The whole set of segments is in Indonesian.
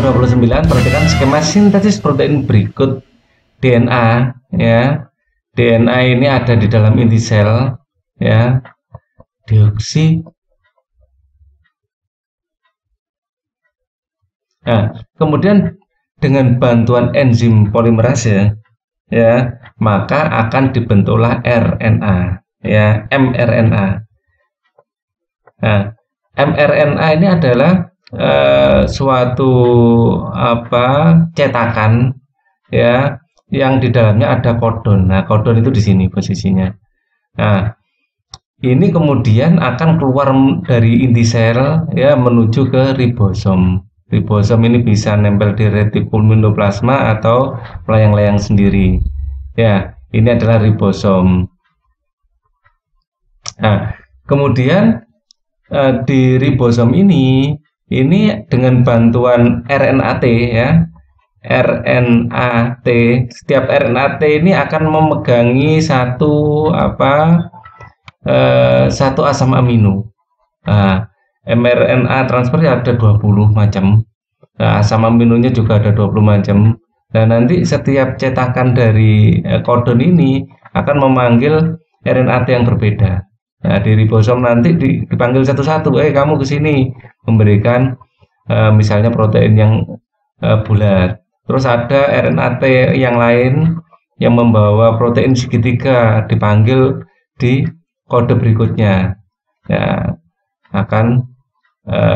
nomor 29, perhatikan skema sintesis protein berikut DNA ya. DNA ini ada di dalam inti sel ya. Deoksi. Nah, kemudian dengan bantuan enzim polimerase ya, maka akan dibentuklah RNA ya, mRNA. Nah, mRNA ini adalah suatu cetakan ya yang di dalamnya ada kodon. Nah, kodon itu di sini posisinya. Nah, ini kemudian akan keluar dari inti sel ya menuju ke ribosom. Ribosom ini bisa nempel di retikulminoplasma atau layang-layang sendiri. Ya, ini adalah ribosom. Nah, kemudian di ribosom ini dengan bantuan RNAt ya, RNAt, setiap RNAt ini akan memegangi satu asam amino. Nah, mRNA transkripsi ada 20 macam, nah, asam aminonya juga ada 20 macam. Dan nanti setiap cetakan dari kodon ini akan memanggil RNAt yang berbeda. Nah, di ribosom nanti dipanggil satu-satu, kamu ke sini, memberikan misalnya protein yang bulat. Terus ada RNAt yang lain yang membawa protein segitiga, dipanggil di kode berikutnya. Ya, akan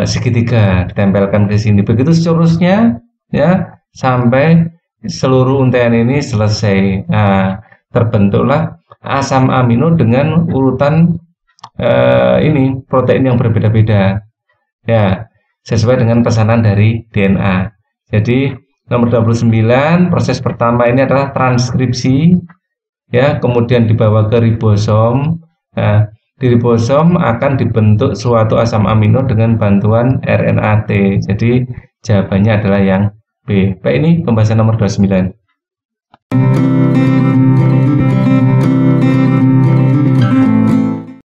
segitiga ditempelkan ke sini. Begitu seterusnya ya sampai seluruh untaian ini selesai. Nah, terbentuklah asam amino dengan urutan ini protein yang berbeda-beda ya, sesuai dengan pesanan dari DNA. Jadi nomor 29 proses pertama ini adalah transkripsi ya, kemudian dibawa ke ribosom. Nah, di ribosom akan dibentuk suatu asam amino dengan bantuan RNAt. Jadi jawabannya adalah yang B. Baik, ini pembahasan nomor 29.